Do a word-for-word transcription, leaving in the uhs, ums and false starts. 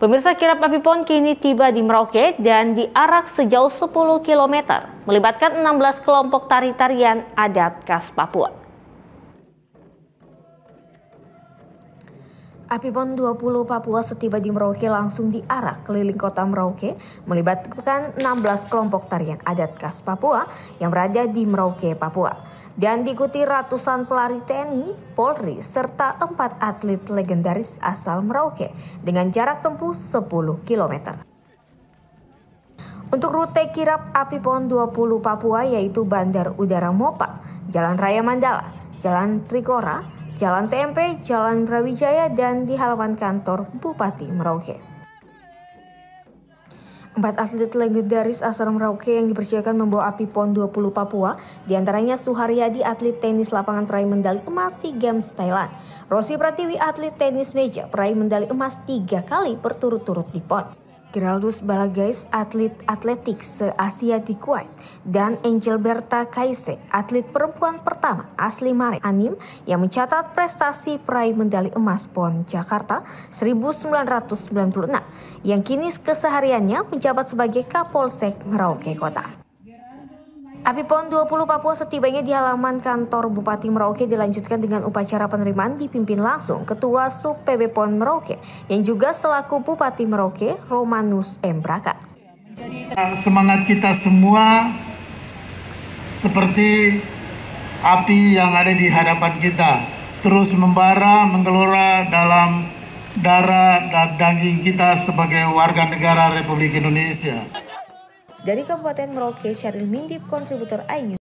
Pemirsa, kirap api PON kini tiba di Merauke dan diarak sejauh sepuluh kilometer, melibatkan enam belas kelompok tari-tarian adat khas Papua. Api PON dua puluh Papua setiba di Merauke langsung diarak keliling kota Merauke, melibatkan enam belas kelompok tarian adat khas Papua yang berada di Merauke, Papua. Dan diikuti ratusan pelari T N I, Polri, serta empat atlet legendaris asal Merauke dengan jarak tempuh sepuluh kilometer. Untuk rute kirap api PON dua puluh Papua yaitu Bandar Udara Mopa, Jalan Raya Mandala, Jalan Trikora, Jalan T M P, Jalan Brawijaya, dan di halaman kantor Bupati Merauke. Empat atlet legendaris asal Merauke yang dipercayakan membawa api PON dua puluh Papua, diantaranya Suharyadi, atlet tenis lapangan peraih medali emas SEA Games Thailand, Rosi Pratiwi, atlet tenis meja peraih medali emas tiga kali berturut-turut di PON, Geraldus Balagais, atlet atletik se-Asia di Kuwait, dan Angelberta Kaise, atlet perempuan pertama asli Mare Anim yang mencatat prestasi peraih medali emas PON Jakarta seribu sembilan ratus sembilan puluh enam yang kini kesehariannya menjabat sebagai Kapolsek Merauke Kota. Api PON dua puluh Papua setibanya di halaman kantor Bupati Merauke dilanjutkan dengan upacara penerimaan dipimpin langsung Ketua SUB P B PON Merauke yang juga selaku Bupati Merauke, Romanus M. Braka. Semangat kita semua seperti api yang ada di hadapan kita, terus membara, menggelora dalam darah dan daging kita sebagai warga negara Republik Indonesia. Dari Kabupaten Merauke, Syahril Mindip, kontributor iNews.